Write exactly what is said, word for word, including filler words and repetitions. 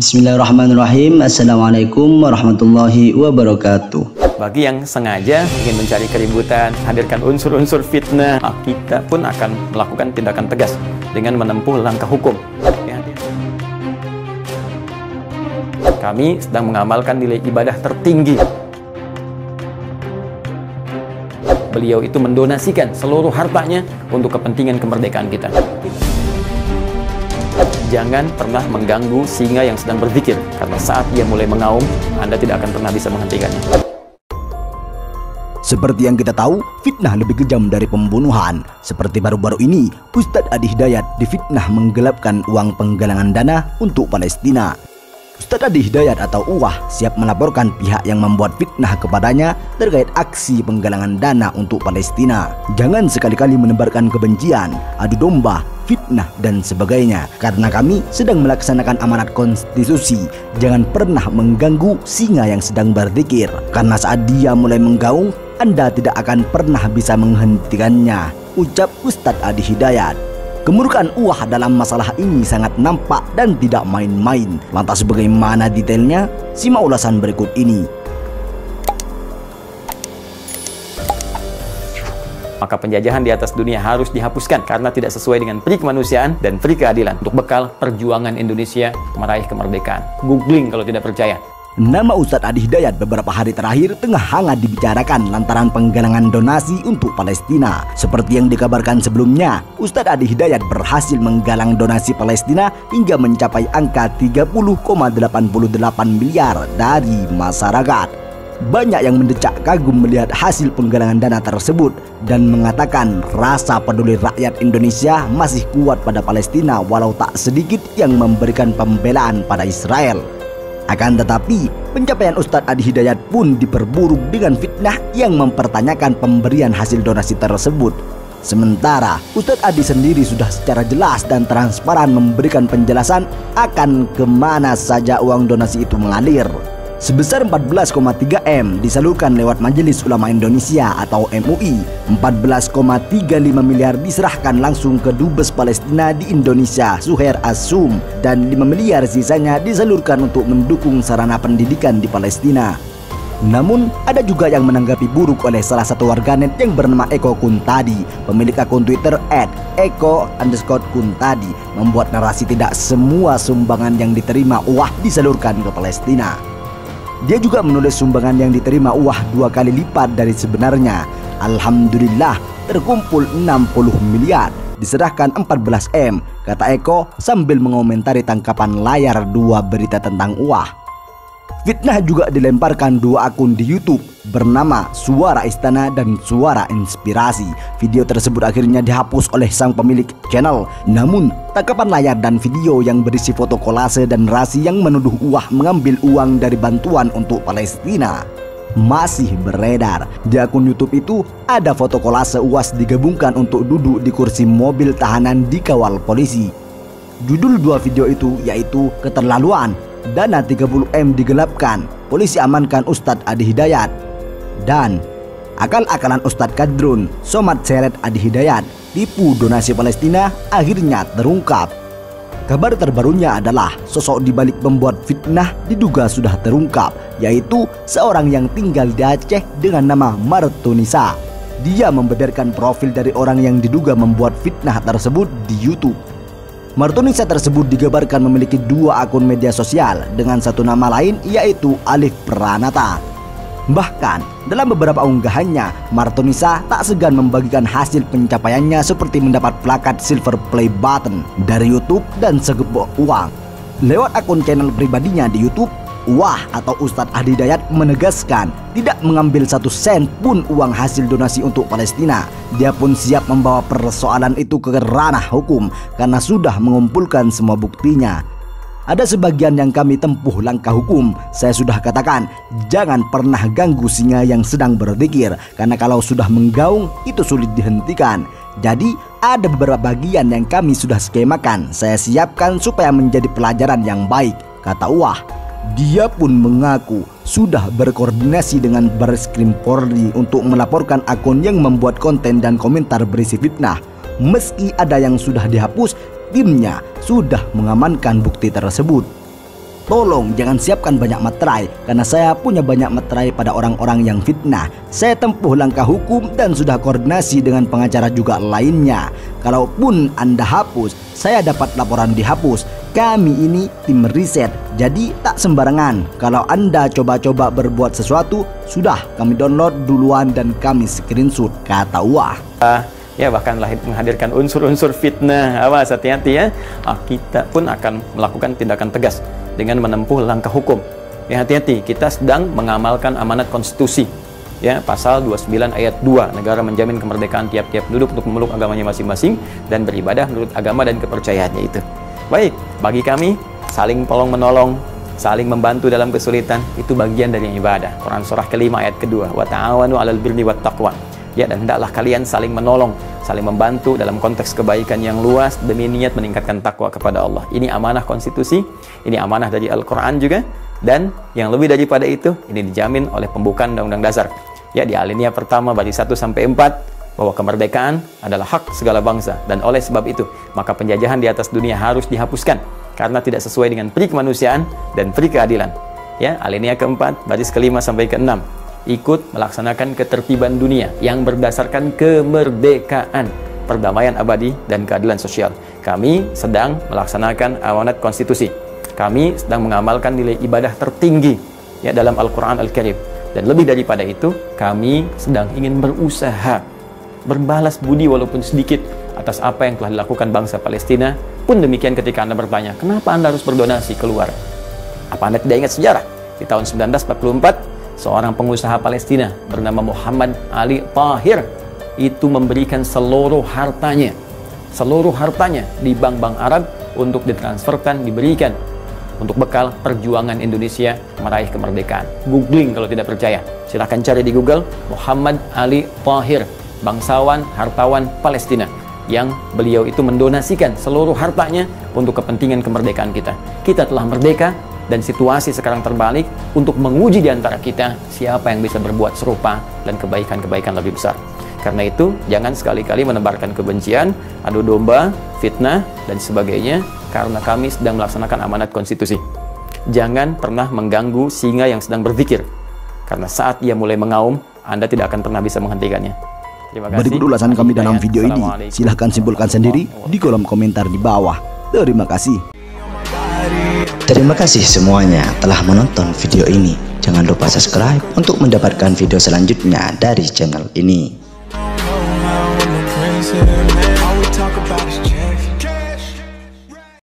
Bismillahirrahmanirrahim. Assalamualaikum warahmatullahi wabarakatuh. Bagi yang sengaja ingin mencari keributan, hadirkan unsur-unsur fitnah, kita pun akan melakukan tindakan tegas dengan menempuh langkah hukum. Kami sedang mengamalkan nilai ibadah tertinggi. Beliau itu mendonasikan seluruh hartanya untuk kepentingan kemerdekaan kita. Jangan pernah mengganggu singa yang sedang berzikir, karena saat ia mulai mengaum, Anda tidak akan pernah bisa menghentikannya. Seperti yang kita tahu, fitnah lebih kejam dari pembunuhan. Seperti baru-baru ini, Ustadz Adi Hidayat difitnah menggelapkan uang penggalangan dana untuk Palestina. Ustadz Adi Hidayat atau U A H siap melaporkan pihak yang membuat fitnah kepadanya terkait aksi penggalangan dana untuk Palestina. Jangan sekali-kali menebarkan kebencian, adu domba, fitnah dan sebagainya, karena kami sedang melaksanakan amanat konstitusi. Jangan pernah mengganggu singa yang sedang berzikir, karena saat dia mulai menggaung, Anda tidak akan pernah bisa menghentikannya, ucap Ustadz Adi Hidayat. Kemurkaan U A H dalam masalah ini sangat nampak dan tidak main-main. Lantas bagaimana detailnya? Simak ulasan berikut ini. Maka penjajahan di atas dunia harus dihapuskan karena tidak sesuai dengan peri kemanusiaan dan peri keadilan untuk bekal perjuangan Indonesia meraih kemerdekaan. Googling kalau tidak percaya. Nama Ustadz Adi Hidayat beberapa hari terakhir tengah hangat dibicarakan lantaran penggalangan donasi untuk Palestina. Seperti yang dikabarkan sebelumnya, Ustadz Adi Hidayat berhasil menggalang donasi Palestina hingga mencapai angka tiga puluh koma delapan delapan miliar dari masyarakat. Banyak yang mendecak kagum melihat hasil penggalangan dana tersebut dan mengatakan rasa peduli rakyat Indonesia masih kuat pada Palestina walau tak sedikit yang memberikan pembelaan pada Israel. Akan tetapi, pencapaian Ustadz Adi Hidayat pun diperburuk dengan fitnah yang mempertanyakan pemberian hasil donasi tersebut. Sementara, Ustadz Adi sendiri sudah secara jelas dan transparan memberikan penjelasan akan kemana saja uang donasi itu mengalir. Sebesar empat belas koma tiga M disalurkan lewat Majelis Ulama Indonesia atau M U I, empat belas koma tiga lima miliar diserahkan langsung ke Dubes Palestina di Indonesia, Zuhair Assum, dan lima miliar sisanya disalurkan untuk mendukung sarana pendidikan di Palestina. Namun, ada juga yang menanggapi buruk oleh salah satu warganet yang bernama Eko Kuntadi, pemilik akun Twitter et Eko underscore Kuntadi, membuat narasi tidak semua sumbangan yang diterima U A H disalurkan ke Palestina. Dia juga menulis sumbangan yang diterima U A H dua kali lipat dari sebenarnya. Alhamdulillah terkumpul enam puluh miliar, diserahkan empat belas M, kata Eko sambil mengomentari tangkapan layar dua berita tentang U A H. Fitnah juga dilemparkan dua akun di YouTube bernama Suara Istana dan Suara Inspirasi. Video tersebut akhirnya dihapus oleh sang pemilik channel. Namun, tangkapan layar dan video yang berisi foto kolase dan narasi yang menuduh U A H mengambil uang dari bantuan untuk Palestina masih beredar. Di akun YouTube itu ada foto kolase U A S digabungkan untuk duduk di kursi mobil tahanan dikawal polisi. Judul dua video itu yaitu "Keterlaluan", "Dana tiga puluh M digelapkan, polisi amankan Ustadz Adi Hidayat", dan "Akal-akalan Ustadz Kadrun, Somat Seret Adi Hidayat, tipu donasi Palestina", akhirnya terungkap. Kabar terbarunya adalah sosok dibalik pembuat fitnah diduga sudah terungkap, yaitu seorang yang tinggal di Aceh dengan nama Martonisa. Dia membeberkan profil dari orang yang diduga membuat fitnah tersebut di YouTube. Martonisa tersebut digabarkan memiliki dua akun media sosial dengan satu nama lain yaitu Alif Pranata. Bahkan dalam beberapa unggahannya, Martonisa tak segan membagikan hasil pencapaiannya seperti mendapat plakat silver play button dari YouTube dan segepok uang. Lewat akun channel pribadinya di YouTube, Wah atau Ustadz Adi Hidayat menegaskan tidak mengambil satu sen pun uang hasil donasi untuk Palestina. Dia pun siap membawa persoalan itu ke ranah hukum karena sudah mengumpulkan semua buktinya. Ada sebagian yang kami tempuh langkah hukum. Saya sudah katakan jangan pernah ganggu singa yang sedang berzikir, karena kalau sudah menggaung itu sulit dihentikan. Jadi ada beberapa bagian yang kami sudah skemakan. Saya siapkan supaya menjadi pelajaran yang baik, kata Wah. Dia pun mengaku sudah berkoordinasi dengan Bareskrim Polri untuk melaporkan akun yang membuat konten dan komentar berisi fitnah. Meski ada yang sudah dihapus, timnya sudah mengamankan bukti tersebut. Tolong jangan siapkan banyak materai, karena saya punya banyak materai pada orang-orang yang fitnah. Saya tempuh langkah hukum dan sudah koordinasi dengan pengacara juga lainnya. Kalaupun Anda hapus, saya dapat laporan dihapus. Kami ini tim riset, jadi tak sembarangan. Kalau Anda coba-coba berbuat sesuatu, sudah kami download duluan dan kami screenshot, kata Wah. Uh. Ya, bahkan menghadirkan unsur-unsur fitnah. Awas, hati-hati ya. Ah, kita pun akan melakukan tindakan tegas dengan menempuh langkah hukum. Ya, hati-hati, kita sedang mengamalkan amanat konstitusi. Ya, pasal dua puluh sembilan ayat dua, negara menjamin kemerdekaan tiap-tiap penduduk untuk memeluk agamanya masing-masing dan beribadah menurut agama dan kepercayaannya itu. Baik, bagi kami saling tolong menolong, saling membantu dalam kesulitan itu bagian dari ibadah. Quran surah kelima ayat kedua, wa ta'awanu 'alal birri wat taqwa. Ya, dan hendaklah kalian saling menolong, saling membantu dalam konteks kebaikan yang luas demi niat meningkatkan takwa kepada Allah. Ini amanah konstitusi, ini amanah dari Al-Quran juga, dan yang lebih daripada itu, ini dijamin oleh pembukaan Undang-Undang Dasar. Ya, di alinea pertama bagi satu sampai empat, bahwa kemerdekaan adalah hak segala bangsa, dan oleh sebab itu, maka penjajahan di atas dunia harus dihapuskan, karena tidak sesuai dengan pri kemanusiaan dan pri keadilan. Ya, alinea keempat, baris kelima sampai keenam. Ikut melaksanakan ketertiban dunia yang berdasarkan kemerdekaan, perdamaian abadi, dan keadilan sosial. Kami sedang melaksanakan amanat konstitusi. Kami sedang mengamalkan nilai ibadah tertinggi ya dalam Al-Quran Al-Karim. Dan lebih daripada itu, kami sedang ingin berusaha berbalas budi walaupun sedikit atas apa yang telah dilakukan bangsa Palestina. Pun demikian ketika Anda bertanya, kenapa Anda harus berdonasi keluar? Apa Anda tidak ingat sejarah? Di tahun seribu sembilan ratus empat puluh empat, seorang pengusaha Palestina bernama Muhammad Ali Tahir itu memberikan seluruh hartanya, seluruh hartanya di bank-bank Arab untuk ditransferkan, diberikan untuk bekal perjuangan Indonesia meraih kemerdekaan. Googling kalau tidak percaya, silahkan cari di Google Muhammad Ali Tahir, bangsawan hartawan Palestina, yang beliau itu mendonasikan seluruh hartanya untuk kepentingan kemerdekaan kita. Kita telah merdeka. Dan situasi sekarang terbalik untuk menguji di antara kita siapa yang bisa berbuat serupa dan kebaikan-kebaikan lebih besar. Karena itu, jangan sekali-kali menebarkan kebencian, adu domba, fitnah, dan sebagainya, karena kami sedang melaksanakan amanat konstitusi. Jangan pernah mengganggu singa yang sedang berzikir, karena saat ia mulai mengaum, Anda tidak akan pernah bisa menghentikannya. Terima kasih. Berikut ulasan kami dalam video ini. Silahkan simpulkan sendiri di kolom komentar di bawah. Terima kasih. Terima kasih semuanya telah menonton video ini. Jangan lupa subscribe untuk mendapatkan video selanjutnya dari channel ini.